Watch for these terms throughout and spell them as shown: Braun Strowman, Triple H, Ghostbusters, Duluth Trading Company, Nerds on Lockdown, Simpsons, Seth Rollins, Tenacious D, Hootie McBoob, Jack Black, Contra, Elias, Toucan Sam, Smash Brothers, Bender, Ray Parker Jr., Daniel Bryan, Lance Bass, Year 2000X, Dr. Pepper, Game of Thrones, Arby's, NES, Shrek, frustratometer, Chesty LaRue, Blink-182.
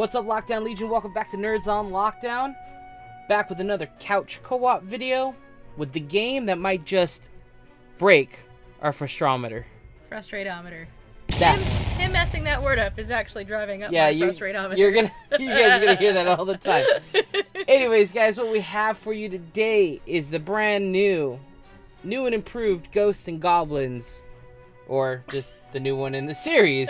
What's up, Lockdown Legion? Welcome back to Nerds on Lockdown. Back with another couch co-op video with the game that might just break our frustrometer. Frustratometer. Him messing that word up is actually driving up my frustratometer. You guys are gonna hear that all the time. Anyways, guys, what we have for you today is the brand new and improved Ghosts and Goblins, or just the new one in the series.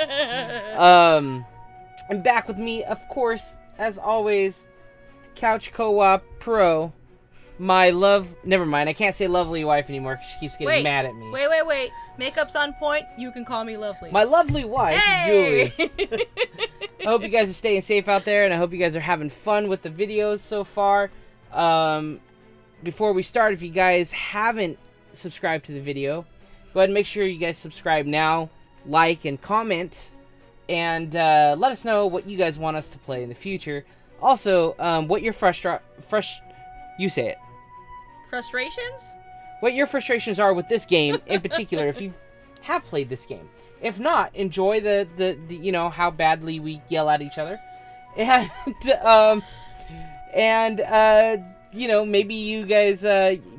And back with me, of course, as always, couch co-op pro, my love. Never mind, I can't say lovely wife anymore because she keeps getting mad at me. Wait. Makeup's on point. You can call me lovely. My lovely wife, hey! Julie. I hope you guys are staying safe out there, and I hope you guys are having fun with the videos so far. Before we start, if you guys haven't subscribed to the video, go ahead and make sure you guys subscribe now, like, and comment, and let us know what you guys want us to play in the future. Also, what your frustrations? What your frustrations are with this game in particular, if you have played this game. If not, enjoy the you know, how badly we yell at each other, and you know, maybe you guys,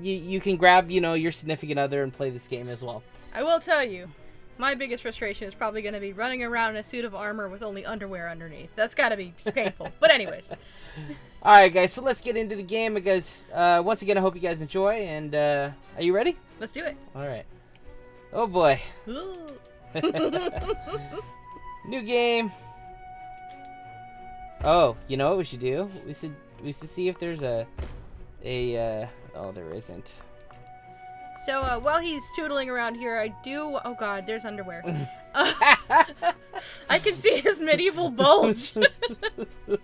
you can grab, you know, your significant other and play this game as well. I will tell you, my biggest frustration is probably going to be running around in a suit of armor with only underwear underneath. That's got to be just painful. But anyways. All right, guys, so let's get into the game. Because, once again, I hope you guys enjoy. And are you ready? Let's do it. All right. Oh, boy. New game. Oh, you know what we should do? We should see if there's oh, there isn't. So while he's tootling around here, oh god, there's underwear. I can see his medieval bulge. Speaking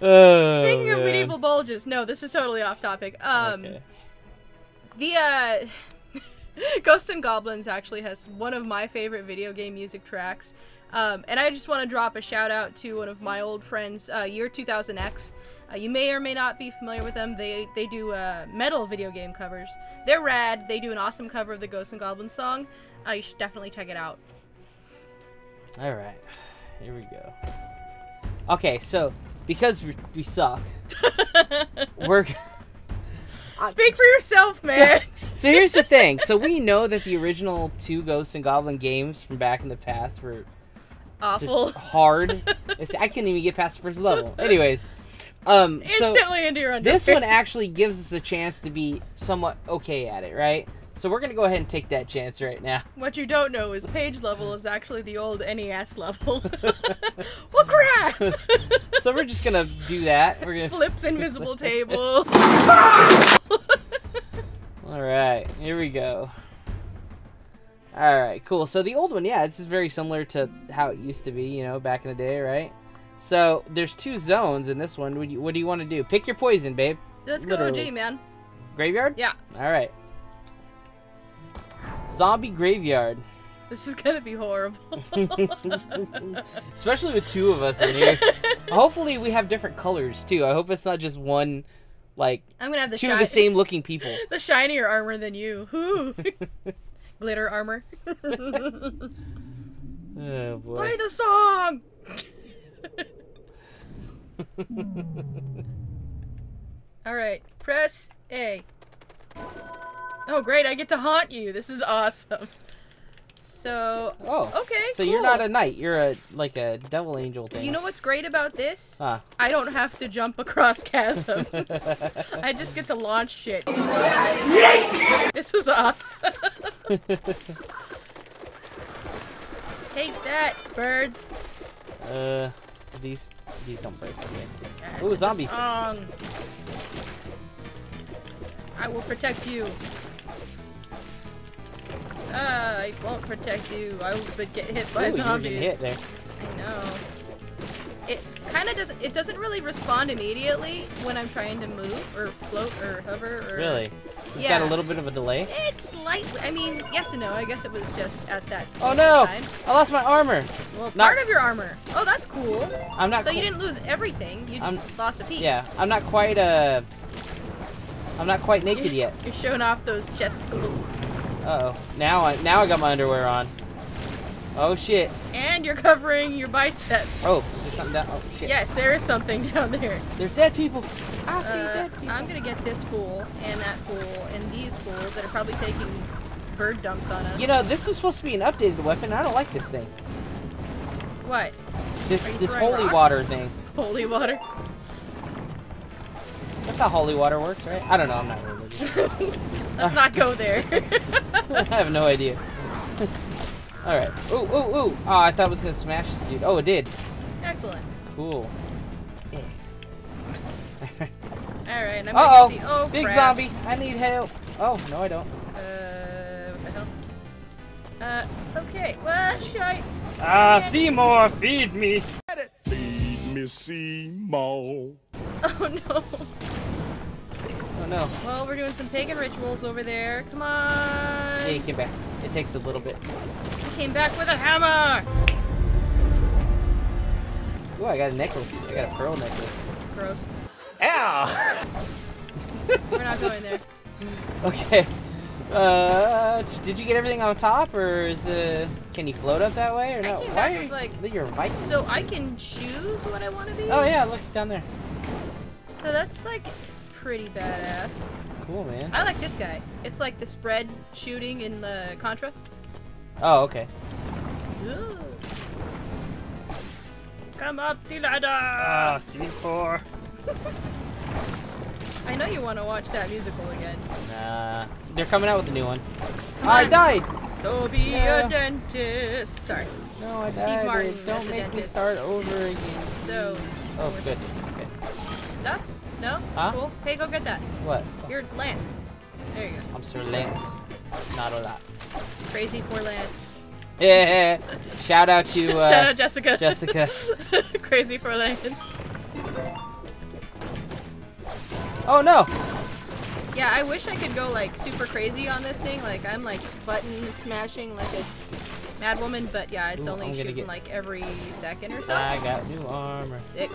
of medieval bulges, no, this is totally off topic. Okay. The Ghosts and Goblins actually has one of my favorite video game music tracks. And I just want to drop a shout out to one of my old friends, Year 2000X. You may or may not be familiar with them. They do metal video game covers. They're rad. They do an awesome cover of the Ghosts and Goblins song. You should definitely check it out. All right, here we go. Okay, so because we suck, we're. Speak for yourself, man. So here's the thing. So we know that the original two Ghosts and Goblin games from back in the past were awful, just hard. I couldn't even get past the first level. Anyways. Instantly into your underwear. This one actually gives us a chance to be somewhat okay at it, right? So we're going to go ahead and take that chance right now. What you don't know is page level is actually the old NES level. Well, crap! So we're just going to do that. We're gonna Flips invisible table. Alright, here we go. Alright, cool. So the old one, yeah, this is very similar to how it used to be, you know, back in the day, right? So there's two zones in this one. What do you want to do? Pick your poison, babe. Let's go OG, man. Graveyard? Yeah. All right. Zombie graveyard. This is gonna be horrible. Especially with two of us in here. Hopefully we have different colors too. I hope it's not just one. Like I'm gonna have two of the same looking people. The shinier armor than you. Glitter armor. Oh boy. Play the song. Alright, press A. Oh great, I get to haunt you. This is awesome. So okay. So cool. You're not a knight, you're like a devil angel thing. You know what's great about this? Huh. I don't have to jump across chasms. I just get to launch shit. This is awesome. Take that, birds. These don't break. Okay. Ooh, zombies! I will protect you. I won't protect you. I would get hit by zombies. You get hit there. I know. It kind of doesn't. It doesn't really respond immediately when I'm trying to move or float or hover. Or... Really? It's got a little bit of a delay. It's slightly. I mean, yes and no. I guess it was just at that. Oh no! Time. I lost my armor. Well, part of your armor. Oh, that's cool. I'm not. So you didn't lose everything. You just lost a piece. Yeah. I'm not quite naked yet. You're showing off those chest clothes. Uh oh. Now I got my underwear on. Oh shit. And you're covering your biceps. Oh, is there something down? Oh shit. Yes, there is something down there. There's dead people. I see dead people. I'm gonna get this fool and that fool and these fools that are probably taking bird dumps on us. You know, this is supposed to be an updated weapon. I don't like this thing. What? This holy rocks? Water thing. Holy water. That's how holy water works, right? I don't know. I'm not religious. Let's not go there. I have no idea. All right. Ooh, ooh, ooh. Oh, I thought it was gonna smash this dude. Oh, it did. Excellent. Cool. Yes. All right. And I'm gonna get the, oh, big crap. Zombie. I need help. Oh no, I don't. What the hell? Okay. Well, shite. Ah, Seymour, feed me. Feed me, Seymour. Oh no. Oh no. Well, we're doing some pagan rituals over there. Come on. Yeah, he came back. It takes a little bit. He came back with a hammer! Ooh, I got a necklace. I got a pearl necklace. Gross. Ow! We're not going there. Okay. Did you get everything on top, or is can you float up that way, or no? Why are you, like, you're Viking? So I can choose what I want to be? Oh yeah, look, down there. So that's, like, pretty badass. Cool, man. I like this guy. It's like the spread shooting in the Contra. Oh, okay. Ooh. Come up the ladder! Ah, C4. I know you want to watch that musical again. Nah. They're coming out with a new one. I died! So be a dentist. Sorry. No, I died. Steve Martin, don't make me start over again. So. Oh, good. Okay. Stuff? No? Huh? Cool. Hey, go get that. What? You're Lance. There you go. I'm Sir Lance. Not a lot. Crazy poor Lance. Yeah. Shout out to shout out Jessica. Jessica. Crazy poor Lance. Oh no! Yeah, I wish I could go like super crazy on this thing. Like I'm like button smashing like a mad woman, but yeah, it's only shooting like every second or so. I got new armor. Sick.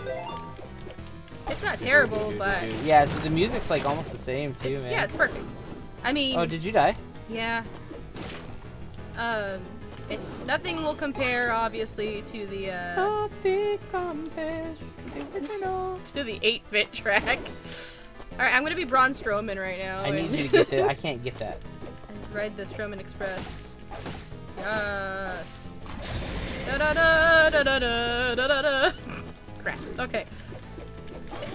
It's not terrible, but yeah, the music's like almost the same too, man. Yeah, it's perfect. I mean. Oh, did you die? Yeah. It's nothing will compare, obviously, to the nothing compares to the 8-bit track. All right, I'm gonna be Braun Strowman right now. I need you to get that. I can't get that. Ride the Strowman Express. Yes. Da da da da da da da da. Crap. Okay.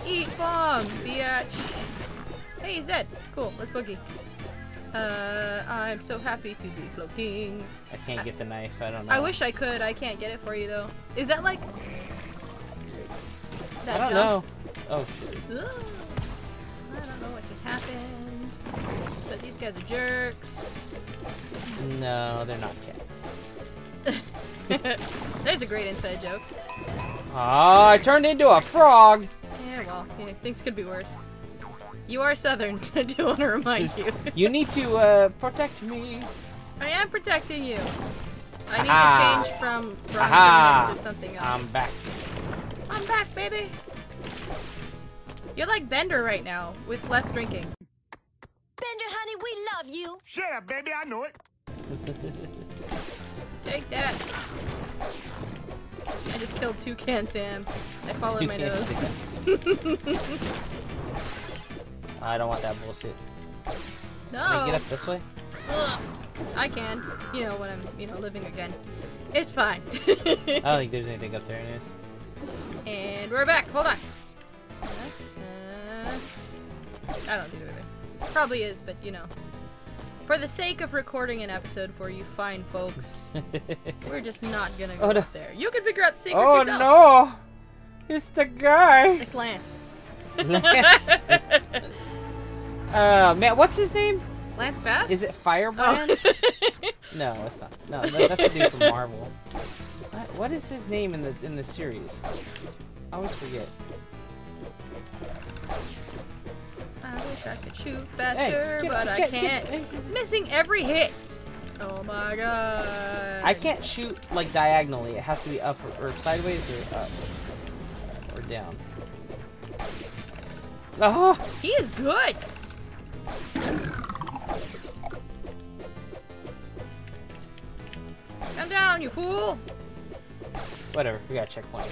Eat bomb, bitch. Hey, he's dead. Cool. Let's boogie. I'm so happy to be floating. I can't get the knife. I don't know. I wish I could. I can't get it for you though. Is that like? That I don't know. Oh shit. I don't know what just happened. But these guys are jerks. No, they're not cats. There's a great inside joke. Ah, I turned into a frog. Yeah, well, yeah, things could be worse. You are Southern, I do want to remind you. You need to protect me. I am protecting you. I need to change from Braun to something else. I'm back. I'm back, baby. You're like Bender right now, with less drinking. Bender, honey, we love you. Shut up, baby, I know it. Take that. I just killed Toucan Sam. I followed my nose. I don't want that bullshit. No. Can I get up this way? Ugh. I can. You know when I'm, you know, living again. It's fine. I don't think there's anything up there, anyways. And we're back. Hold on. I don't do it. Probably is, but you know. For the sake of recording an episode for you fine folks, we're just not gonna go up there. You can figure out the secrets yourself. Oh no! It's the guy! It's Lance. It's Lance. Man, what's his name? Lance Bass? Is it Firebrand? Oh. No, it's not. No, that's the dude from Marvel. What is his name in the series? I always forget. I wish I could shoot faster, but I can't. Missing every hit. Oh my god. I can't shoot like diagonally. It has to be up or sideways or up or down. Oh, he is good. Come down, down, you fool! Whatever, we got a checkpoint.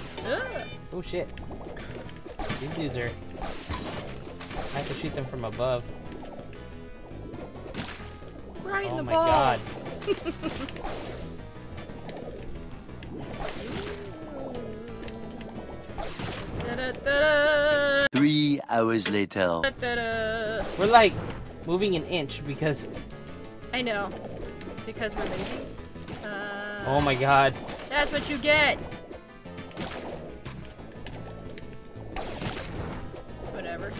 Oh shit. These dudes are... I have to shoot them from above. Right in the balls! Oh my god. Da-da-da-da. 3 hours later. Da-da-da. We're like moving an inch because... I know. Because we're lazy. Oh my god. That's what you get! Whatever.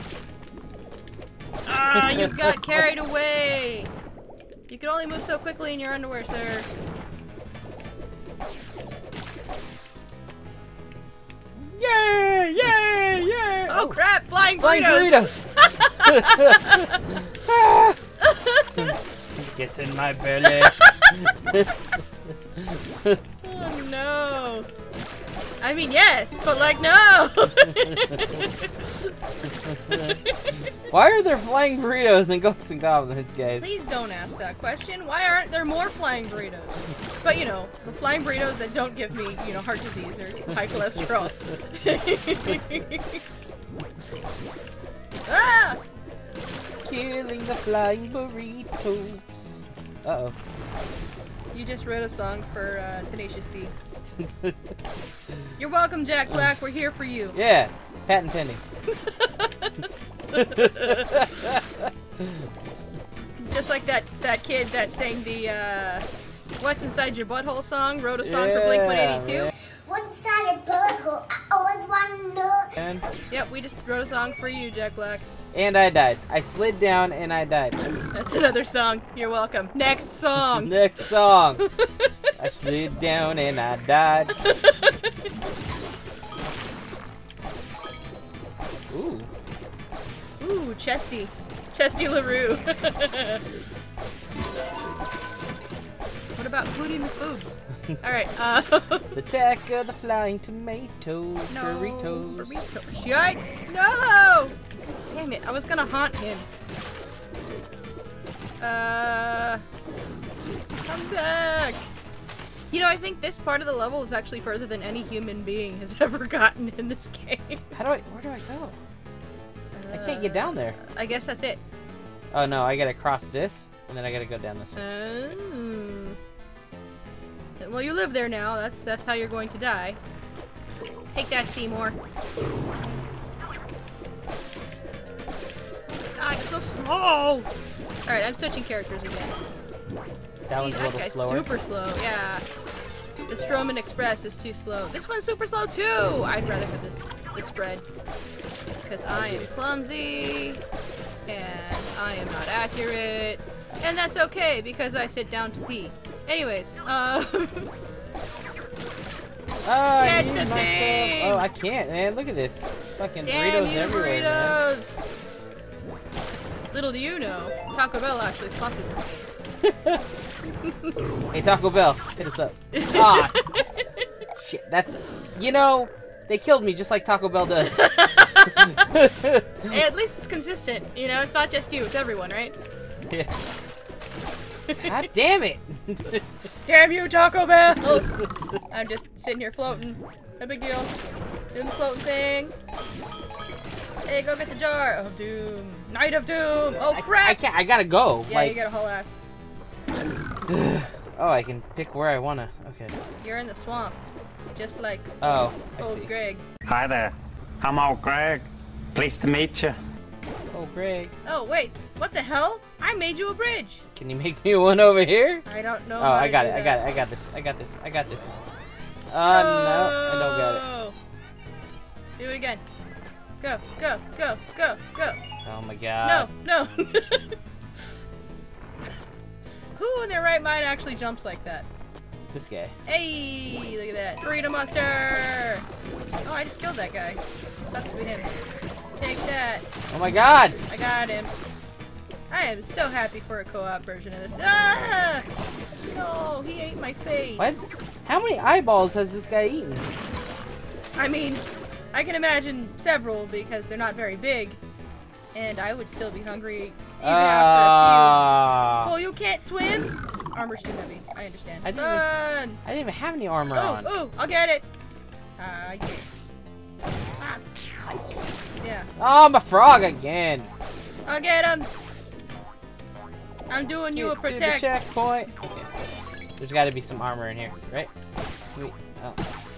Ah, you got carried away! You can only move so quickly in your underwear, sir. Yay! Yay! Yay! Oh crap! Flying Doritos! Get in my belly! Oh no! I mean yes, but like no! Why are there flying burritos and Ghosts and Goblins, guys? Please don't ask that question. Why aren't there more flying burritos? But you know, the flying burritos that don't give me, you know, heart disease or high cholesterol. Ah! Killing the flying burritos. Uh oh. You just wrote a song for Tenacious D. You're welcome, Jack Black. We're here for you. Yeah, patent pending. Just like that kid that sang the "What's Inside Your Butthole" song, wrote a song for Blink-182. Right. What's inside your butthole? I always want to know. And yep, we just wrote a song for you, Jack Black. And I died. I slid down and I died. That's another song. You're welcome. Next song. Next song. I slid down and I died. Ooh. Ooh, Chesty. Chesty LaRue. What about Hootie McBoob? Alright, the attack of the flying tomato burritos. Burrito. Shit! No! Damn it, I was gonna haunt him. Come back! You know, I think this part of the level is actually further than any human being has ever gotten in this game. Where do I go? I can't get down there. I guess that's it. Oh no, I gotta cross this, and then I gotta go down this way. Well, you live there now. That's how you're going to die. Take that, Seymour. Ah, it's so slow! Alright, I'm switching characters again. That one's a little slower. Super slow, yeah. The Strowman Express is too slow. This one's super slow, too! I'd rather have this bread. Because I am clumsy. And I am not accurate. And that's okay, because I sit down to pee. Anyways, get the thing! Oh, I can't, man. Look at this. Fucking burritos everywhere. Burritos! Man. Little do you know, Taco Bell actually sponsored this game. Hey, Taco Bell, hit us up. Ah! Shit, that's... You know, they killed me just like Taco Bell does. Hey, at least it's consistent. You know, it's not just you, it's everyone, right? Yeah. God damn it! Damn you, Taco Bell! Oh, I'm just sitting here floating. No big deal. Doing the floating thing. Hey, go get the jar of doom. Night of doom! Oh crap! I can't. I gotta go. Yeah, like... you got a whole ass. Oh, I can pick where I wanna. Okay. You're in the swamp, just like old Greg. Hi there. I'm old Greg. Pleased to meet you. Oh, Greg. Oh wait, what the hell? I made you a bridge. Can you make me one over here? I don't know. Oh, I got it. I got it. I got this. I got this. I got this. No, I don't got it. Do it again. Go, go, go, go, go. Oh my god. No, no. Who in their right mind actually jumps like that? This guy. Hey, look at that. Burrito monster. Oh, I just killed that guy. Sucks to be him. Take that. Oh my god. I got him. I am so happy for a co-op version of this. Ah! No, he ate my face. What? How many eyeballs has this guy eaten? I mean, I can imagine several because they're not very big. And I would still be hungry even after a few. Well, you can't swim? Armor's too heavy. I understand. I didn't even have any armor on. Oh, I'll get it. Yeah. Ah. Yeah. Oh, my frog again. I'll get him. I'm doing you a protect. The checkpoint. Okay. There's got to be some armor in here, right? Wait. Oh.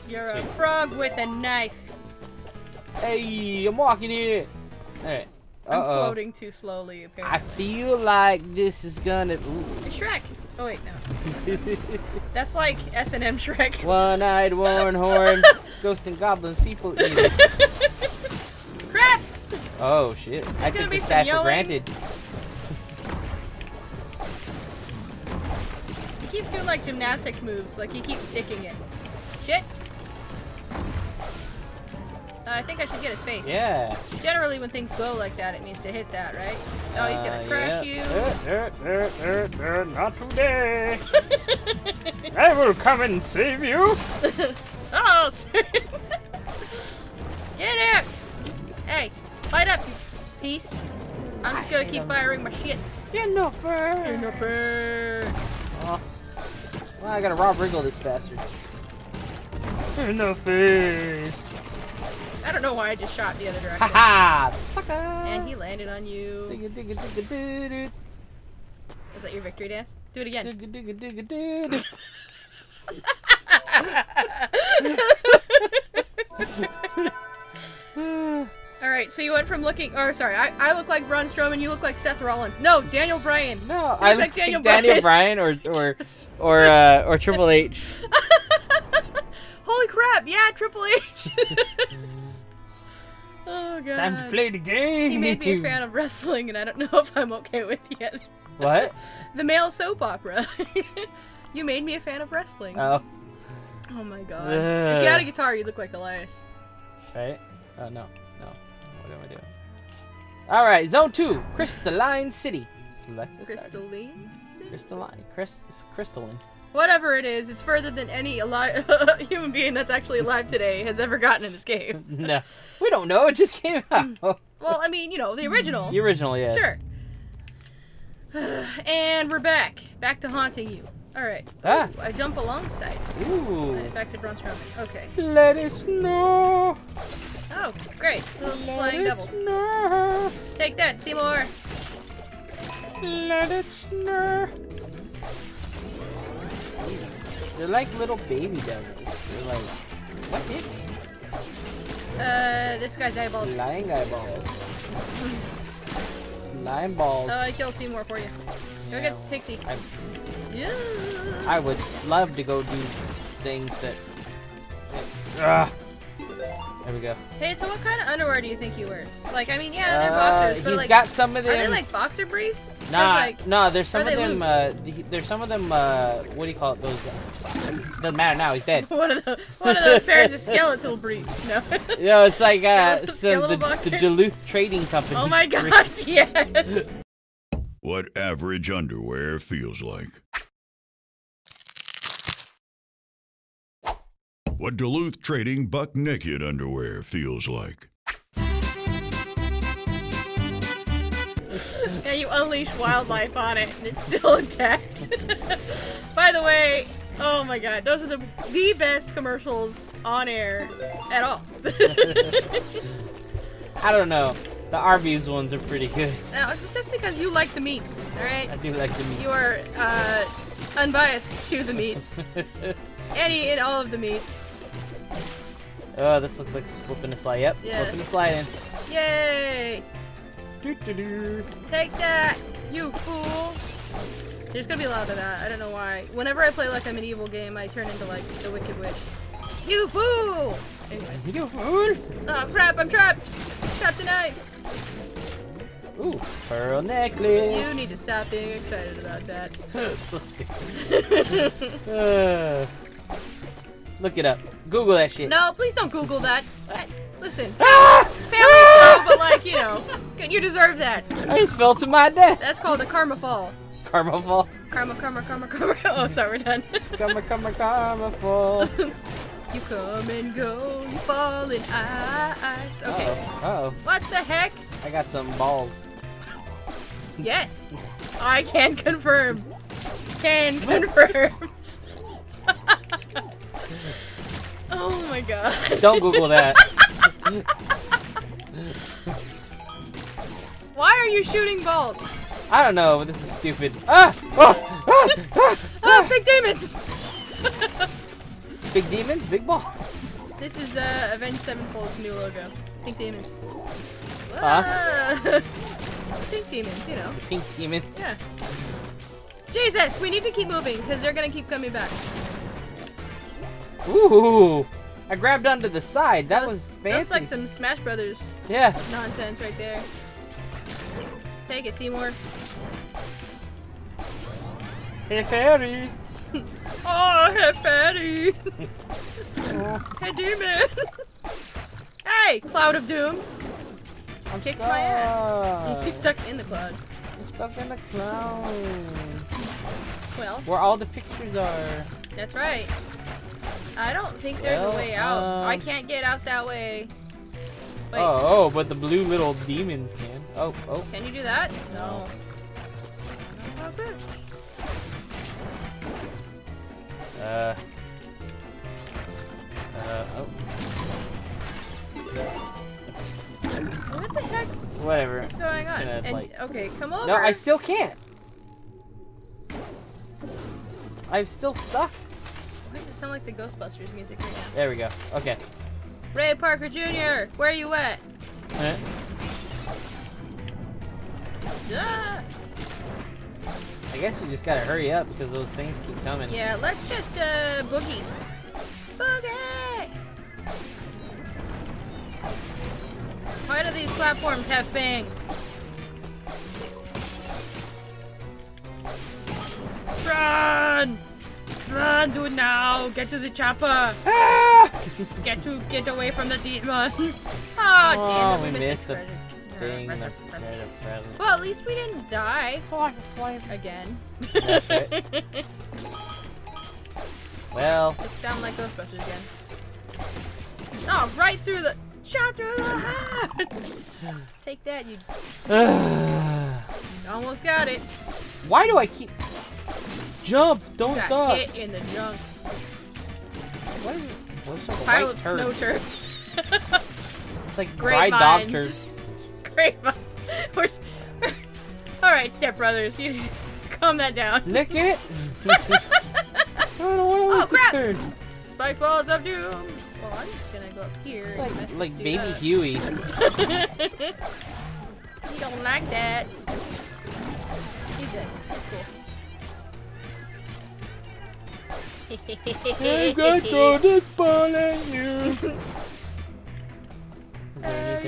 You're sweet. A frog with a knife. Hey, I'm walking in. All right. I'm floating too slowly, apparently. I feel like this is gonna... Ooh. It's Shrek! Oh, wait, no. That's like S&M Shrek. One-eyed, warm-horned, ghost and goblins, people eating. Crap! Oh, shit. I took this side for granted. He keeps doing, like, gymnastics moves. Like, he keeps sticking it. Shit! I think I should get his face. Yeah. Generally, when things blow like that, it means to hit that, right? Oh, he's gonna trash you. Not today. I will come and save you. Oh, get it! Hey, light up, you piece. I'm just gonna keep firing my shit. You're no fair. You're no fair. Oh. Well, I gotta Rob Riggle this bastard. You're no fair. I don't know why I just shot the other direction. Ha ha! And he landed on you. Is that your victory dance? Do it again. Alright, so you went from looking. Oh, sorry. I look like Braun Strowman, you look like Seth Rollins. No, Daniel Bryan. No, I look like Daniel Bryan or Triple H. Holy crap, yeah, Triple H. Oh, God. Time to play the game! He made me a fan of wrestling, and I don't know if I'm okay with it yet. What? The male soap opera. You made me a fan of wrestling. Oh. Oh, my God. If you had a guitar, you'd look like Elias. Right? Oh, no. No. What am I doing? Alright, Zone 2. Crystalline City. Select this. Crystalline? Crystalline. Crystalline. Whatever it is, it's further than any alive human being that's actually alive today has ever gotten in this game. No, we don't know. It just came out. Well, I mean, you know, the original. The original, yes. Sure. And we're back. Back to haunting you. All right. Ah. Ooh, I jump alongside. Ooh. Right, back to Braun Strowman. Okay. Let it snow. Oh, great. Little flying devils. Snow. Take that, Seymour. Let it snow. They're like little baby devils. They're like, what did they? This guy's eyeballs. Lying eyeballs. Lying balls. Oh, I killed Seymour for you. Yeah. Go get Pixie. Yeah. I would love to go do things that... There we go. Hey, so what kind of underwear do you think he wears? Like, I mean, yeah, they're boxers, but he's like... got some of them... Are they like boxer briefs? Nah, like, no, there's some of them, there's some of them, what do you call it, those, doesn't matter now, he's dead. one of those pairs of skeletal briefs, no. No, it's like, the Duluth Trading Company. Oh my God, briefs. Yes! What average underwear feels like. What Duluth Trading buck naked underwear feels like. Yeah, you unleash wildlife on it and it's still intact. By the way, oh my God, those are the best commercials on air at all. I don't know. The Arby's ones are pretty good. Now, just because you like the meats, alright? I do like the meats. You are unbiased to the meats. Any and all of the meats. Oh, this looks like some slip and a slide. Yep, yeah. Slip and a slide in. Yay! Doo -doo -doo. Take that, you fool! There's gonna be a lot of that. I don't know why. Whenever I play like a medieval game, I turn into like the Wicked Witch. You fool! Anyways. You fool! Oh crap! I'm trapped. Trapped in ice. Ooh, pearl necklace. You need to stop being excited about that. So stupid. Look it up. Google that shit. No, please don't Google that. Listen. Ah! Family show, but like, you know, you deserve that. I just fell to my death. That's called a karma fall. Karma fall? Karma. Oh, sorry, we're done. Karma fall. You come and go, you fall in ice. Okay. Uh-oh. What the heck? I got some balls. Yes. I can confirm. Can confirm. Oh my god. Don't Google that. Why are you shooting balls? I don't know, but this is stupid. Ah! Oh! Ah! Ah! Ah! Big demons! Big demons? Big balls? This is Avenged Sevenfold's new logo. Pink demons. Huh? Pink demons, you know. Pink demons? Yeah. Jesus, we need to keep moving, because they're gonna keep coming back. Ooh! I grabbed onto the side. That was fancy. That's like some Smash Brothers nonsense right there. Take it, Seymour. Hey, Fatty! Oh, hey, Fatty! Hey, demon! Hey, Cloud of Doom! I'm kicked my ass. He's stuck in the cloud. I'm stuck in the cloud. Well. Where all the pictures are. That's right. I don't think there's a way out. I can't get out that way. Wait. Oh, but the blue little demons can. Oh, oh. Can you do that? No. Not that good. What the heck? Whatever. What's going on? And, like... Okay, come over. No, I still can't. I'm still stuck. Why does it sound like the Ghostbusters music right now? There we go. Okay. Ray Parker Jr., where you at? Ah! I guess you just gotta hurry up because those things keep coming. Yeah, let's just boogie. Boogie! Why do these platforms have fangs? Run! Run, do it now! Get to the chopper! Ah! Get away from the demons! Oh, damn, we missed the thing. Well, at least we didn't die. Again. That's right. Well. It sounds like Ghostbusters again. Oh, right through the shot through the heart! Take that, you. You almost got it. Why do I keep? Jump! Don't die! Hit in the junk. What is this? What's pile of snow turf. It's like Great Minds. Doctor. Great Minds. All right, Step Brothers, you calm that down. Look at it. I don't know what crap! Turn. Spike balls of doom. Well, I'm just gonna go up here. Like baby up. Huey. He don't like that. He's dead. That's cool. I'm gonna throw this ball at you.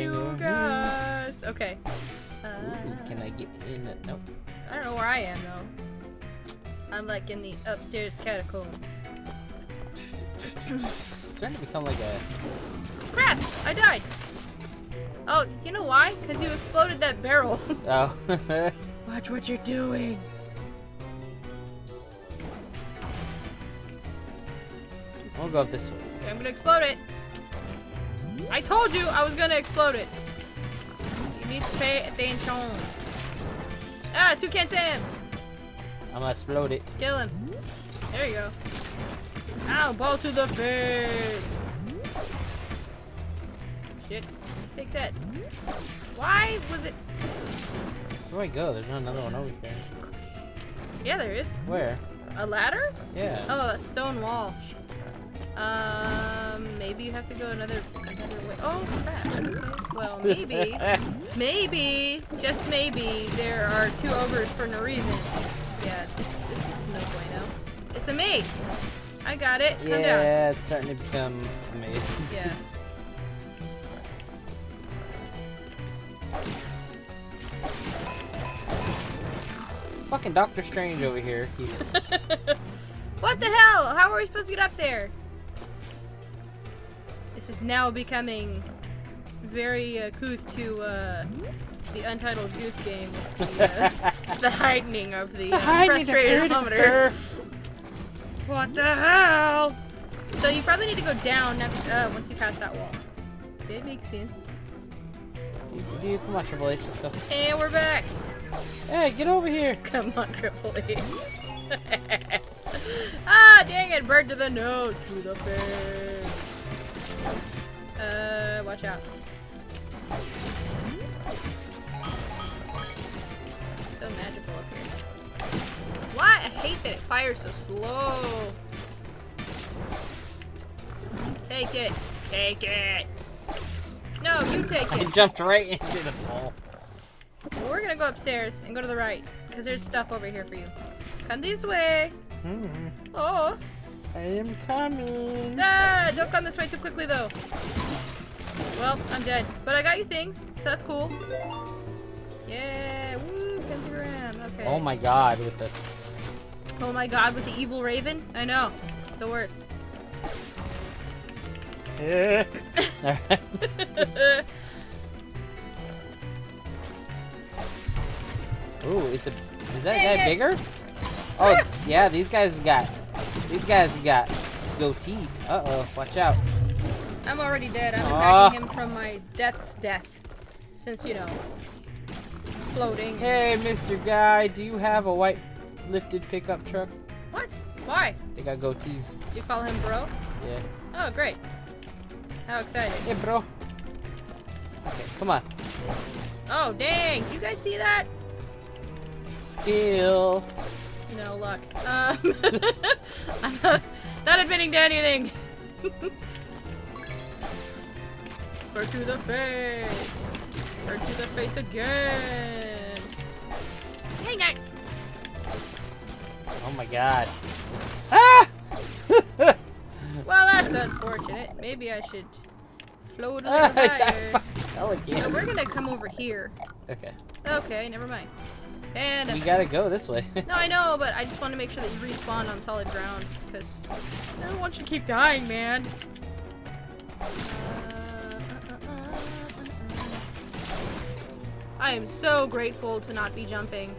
You guys. Okay. Ooh, can I get in it? Nope. I don't know where I am though. I'm like in the upstairs catacombs. Trying to become like a. Crap! I died. Oh, you know why? Because you exploded that barrel. Oh. Watch what you're doing. We'll go up this way. Okay, I'm gonna explode it. I told you I was gonna explode it. You need to pay attention. Ah, Toucan Sam! I'm gonna explode it. Kill him. There you go. Ow, ball to the face! Shit. Take that. Why was it... Where do I go? There's not another one over here. Yeah, there is. Where? A ladder? Yeah. Oh, a stone wall. Maybe you have to go another way. Oh, crap. Okay. Well, maybe, just maybe, there are two overs for no reason. Yeah, this is no bueno. It's a maze. I got it. Come down. Yeah, it's starting to become a maze. Yeah. Fucking Doctor Strange over here. What the hell? How are we supposed to get up there? This is now becoming very couth to the Untitled Goose Game, the heightening of the frustrated thermometer. What the hell? So you probably need to go down next, once you pass that wall. That makes sense. Dude, come on, Triple H, let's go. And we're back. Hey, get over here. Come on, Triple H. Ah, dang it! Bird to the nose, to the face. Watch out. So magical up here. Why? I hate that it fires so slow. Take it. Take it. No, you take it. I jumped right into the pole. Well, we're gonna go upstairs and go to the right, because there's stuff over here for you. Come this way. Oh. I am coming. Ah, don't come this way too quickly, though. Well, I'm dead. But I got you things, so that's cool. Yeah. Woo, comes around. Okay. Oh my god, with the... Oh my god, with the evil raven? I know. The worst. Ooh, is that guy bigger? Oh, yeah, these guys got goatees. Uh-oh, watch out. I'm already dead. I'm attacking him from my death's death. Since, you know, floating. Hey, Mr. Guy, do you have a white lifted pickup truck? What? Why? They got goatees. You call him bro? Yeah. Oh, great. How exciting. Yeah, bro. Okay, come on. Oh, dang. You guys see that? Skill. No luck. I'm not admitting to anything. Bird to the face. Bird to the face again. Hang on. Oh my god. Ah! Well, that's unfortunate. Maybe I should float a little higher. So we're gonna come over here. Okay. Okay, never mind. And you gotta go this way. No, I know, but I just want to make sure that you respawn on solid ground, because I don't want you to keep dying, man. I am so grateful to not be jumping.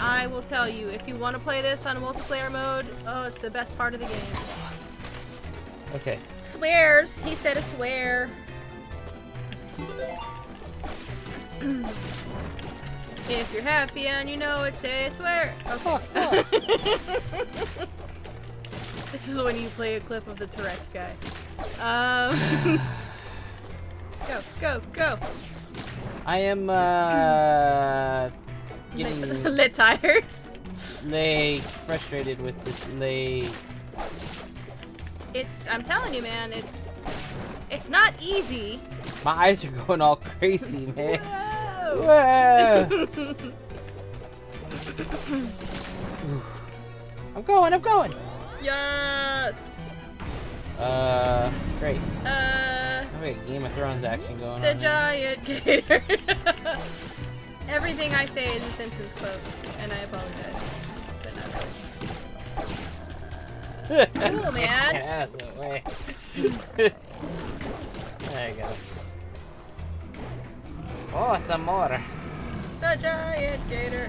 I will tell you, if you want to play this on multiplayer mode, oh, it's the best part of the game. Okay. Swears. He said a swear. If you're happy and you know it, say I swear. Okay. Oh, cool. This is when you play a clip of the Tourette's guy. Go, go, go. I am getting lit tired. Lay frustrated with this lay. I'm telling you, man. It's not easy. My eyes are going all crazy, man. Whoa. I'm going. Yes. Great. We got Game of Thrones action going on. The giant gator. Everything I say is a Simpsons quote, and I apologize. But not really. Cool, man. Out of the way. There you go. Oh, some more. The giant gator.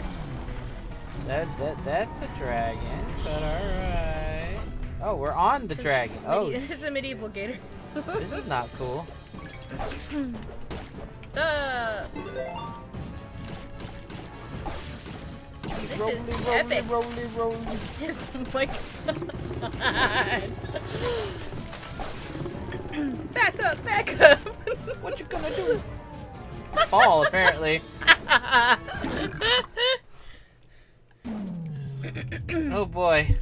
That's a dragon, but alright. Oh, we're on the dragon. Oh. It's a medieval gator. This is not cool. Stop. This rolly, is rolly, epic. Rolly. Yes, my god. Back up, back up. What you gonna do? Fall, apparently. Oh boy.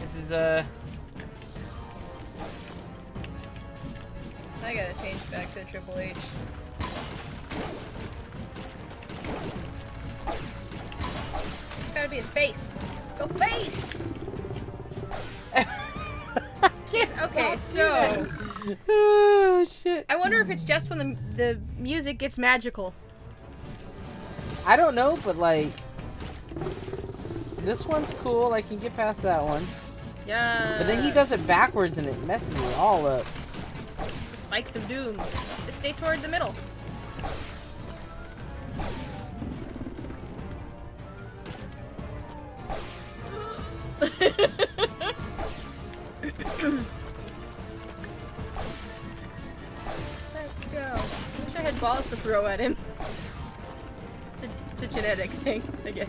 This is I gotta change back to Triple H. It's gotta be his face. Go face! Okay, so... Oh, shit. I wonder if it's just when the music gets magical. I don't know, but like... This one's cool, I can get past that one. Yeah. But then he does it backwards and it messes me all up. It's the spikes of doom. Just stay toward the middle. Let's go. I wish I had balls to throw at him. To genetic thing, I guess.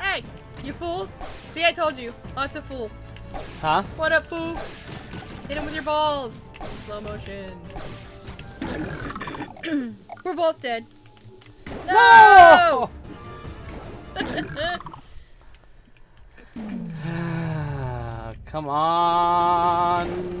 Hey, you fool! See, I told you. Lots of fool. Huh? What up, fool? Hit him with your balls. Slow motion. We're both dead. No! Come on.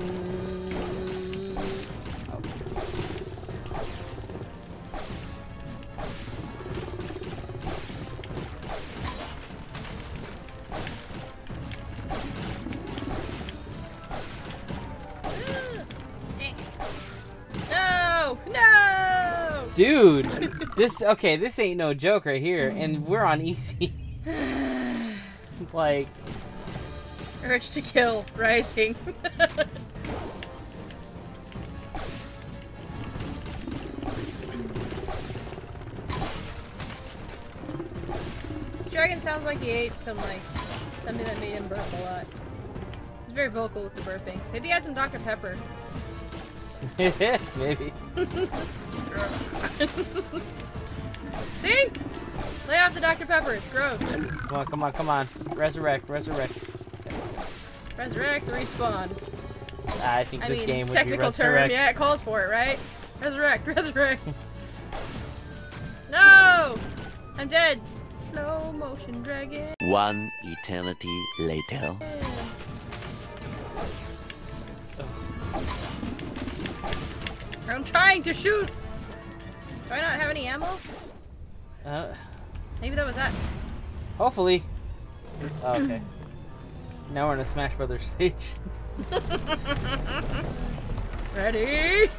No! Dude, this, okay, this ain't no joke right here, and we're on easy. Like... Urge to kill, rising. Dragon sounds like he ate some, like, something that made him burp a lot. He's very vocal with the burping. Maybe he had some Dr. Pepper. Maybe. See? Lay off the Dr. Pepper, it's gross. Come on, come on, come on. Resurrect, resurrect. Resurrect, respawn. I think this game would be resurrect. Technical term, yeah, it calls for it, right? Resurrect, resurrect. No! I'm dead. Slow motion dragon. One eternity later. I'm trying to shoot! Do I not have any ammo? Maybe that was that. Hopefully. Oh, okay. Now we're in a Smash Brothers stage. Ready?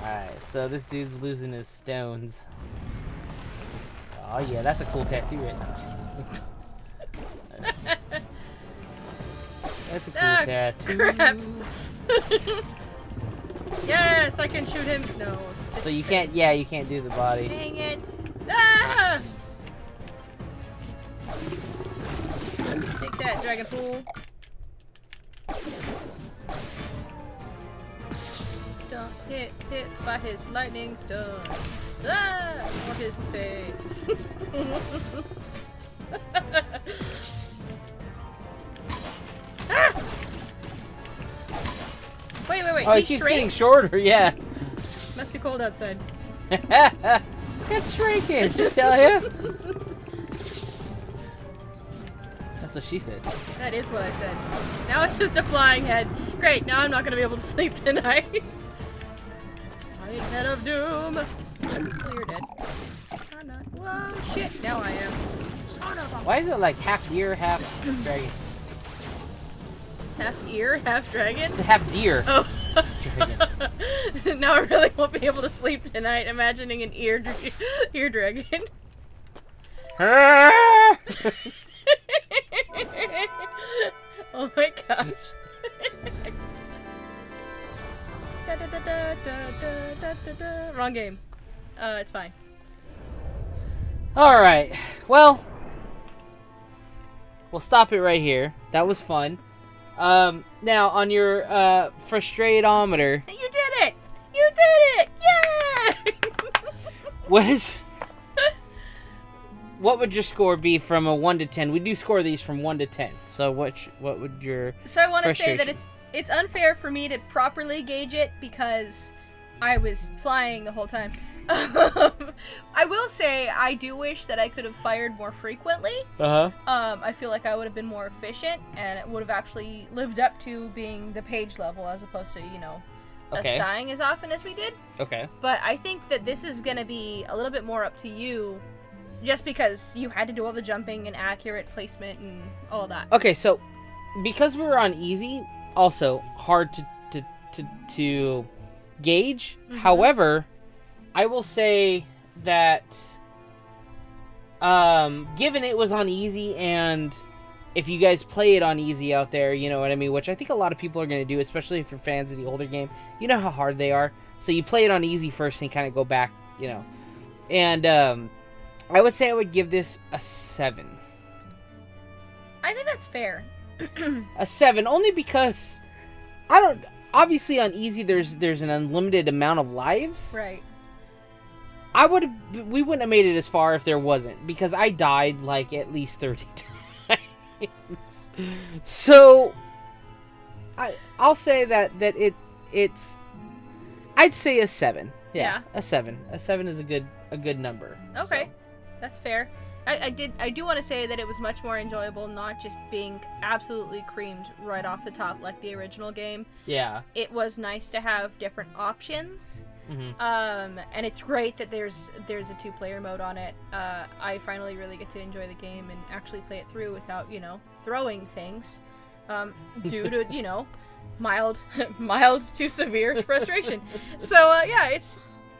Alright, so this dude's losing his stones. Oh yeah, that's a cool tattoo right now. I'm just kidding. That's a cool tattoo. Crap. Yes, I can shoot him. No. So you can't. Yeah, you can't do the body. Dang it! Ah! Take that, dragon fool. Don't hit by his lightning stone. Ah! Or his face. Ah! Wait, wait, wait. Oh, he keeps getting shorter, yeah. Must be cold outside. It's shrinking, did you tell him? That's what she said. That is what I said. Now it's just a flying head. Great, now I'm not going to be able to sleep tonight. Flying head of doom. Oh, you're dead. I'm not. Whoa, shit. Now I am. Why is it like half deer, half dragon? Half ear, half dragon? It's a half deer. Oh. Dragon. Now I really won't be able to sleep tonight imagining an ear dragon. Oh my gosh. Wrong game. It's fine. Alright. Well, we'll stop it right here. That was fun. Now on your frustratometer. You did it! You did it! Yay! What would your score be from a 1 to 10? We do score these from 1 to 10. So what would your So I want to say that it's unfair for me to properly gauge it because I was flying the whole time. I will say I do wish that I could have fired more frequently. I feel like I would have been more efficient, and it would have actually lived up to being the page level as opposed to, you know, us dying as often as we did. Okay. But I think that this is going to be a little bit more up to you, just because you had to do all the jumping and accurate placement and all that. Okay, so because we were on easy, also hard to gauge. Mm-hmm. However, I will say that, given it was on easy, and if you guys play it on easy out there, you know what I mean, which I think a lot of people are going to do, especially if you're fans of the older game, you know how hard they are, so you play it on easy first and kind of go back, you know, and, I would say I would give this a 7. I think that's fair. A 7, only because, I don't... obviously on easy there's an unlimited amount of lives. Right. We wouldn't have made it as far if there wasn't, because I died like at least 30 times. So I'll say that it's I'd say a 7. Yeah, yeah. A 7. A 7 is a good number. Okay. So. That's fair. I do want to say that it was much more enjoyable, not just being absolutely creamed right off the top like the original game. Yeah. It was nice to have different options. Mm-hmm. And it's great that there's a two-player mode on it. I finally really get to enjoy the game and actually play it through without, you know, throwing things due to, you know, mild to severe frustration. So, yeah, it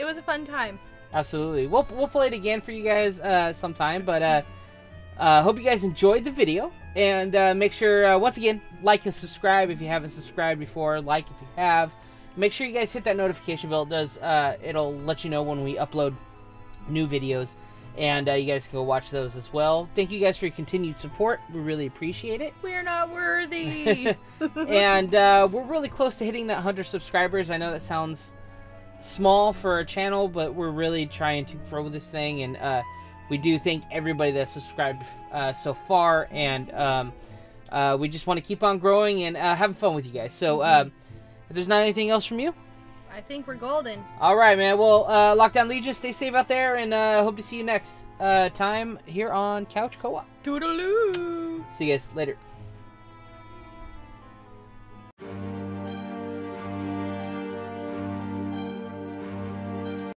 was a fun time. Absolutely. We'll play it again for you guys sometime, but hope you guys enjoyed the video. And make sure, once again, like and subscribe if you haven't subscribed before. Like if you have. Make sure you guys hit that notification bell. It does, it'll let you know when we upload new videos. And you guys can go watch those as well. Thank you guys for your continued support. We really appreciate it. We're not worthy. And we're really close to hitting that 100 subscribers. I know that sounds small for our channel, but we're really trying to grow this thing, and we do thank everybody that's subscribed so far, and we just want to keep on growing and having fun with you guys. So if there's not anything else from you, I think we're golden. All right, man. Well, Lockdown Legion, stay safe out there, and hope to see you next time here on Couch Co-op. Toodaloo. See you guys later.